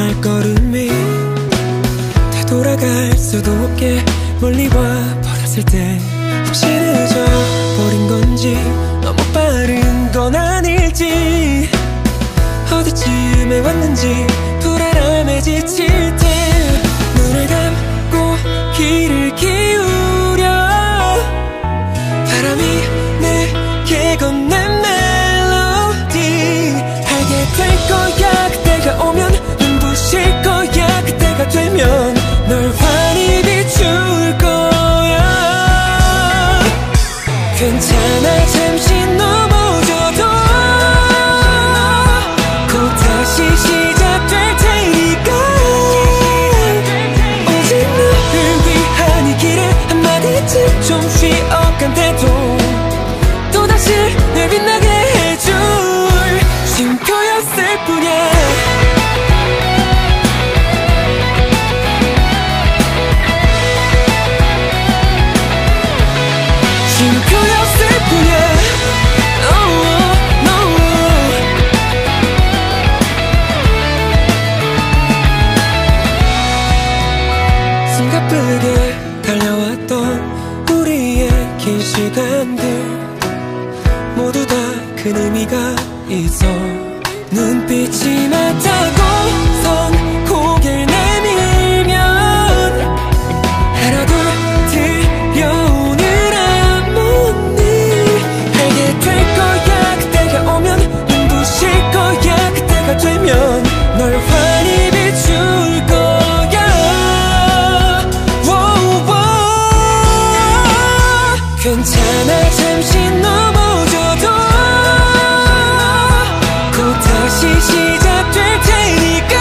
발걸음이 되돌아갈 수도 없게 멀리 와버렸을 때 혹시 늦어버린 건지 너무 빠른 건 아닐지 어디쯤에 왔는지 불안함에 지칠 때 눈을 감고 귀를 기울여 바람이 내게 건넨 멜로디 알게 될 거야 그때가 오면 눈부실 거야 그때가 되면 널 환히 비추울 거야 괜찮아 잠시 넘어져도 곧 다시 시작될 테니까 오직 너를 위한 이 길에 한마디쯤 좀 쉬어간 대도 또다시 내 빛나게 해줄 쉼표였을 뿐이야 바쁘게 달려왔던 우리의 긴 시간들 모두 다 큰 의미가 있어 눈빛이 맞다고선 고개를 내밀면 하나둘 들려오는 안무니 알게 될 거야 그때가 오면 눈부실 거야 그때가 되면 널 환히 비출 거야 괜찮아 잠시 넘어져도 곧 다시 시작될 테니까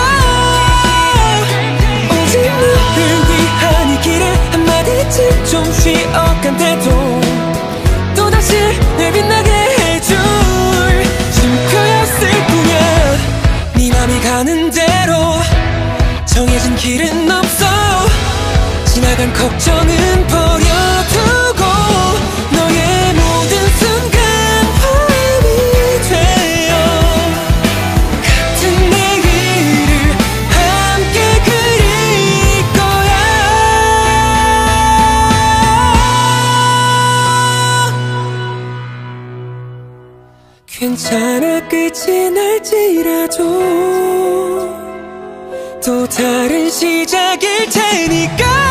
오직 너를 위한 이 길에 한마디쯤 좀 쉬어간 대도 또다시 내 빛나게 해줄 쉼표였을 뿐이야 네 맘이 가는 대로 정해진 길은 없어 지나간 걱정은 버려두고 너의 모든 순간 바람이 되어 같은 내일을 함께 그릴 거야 괜찮아 끝이 날지라도 또 다른 시작일 테니까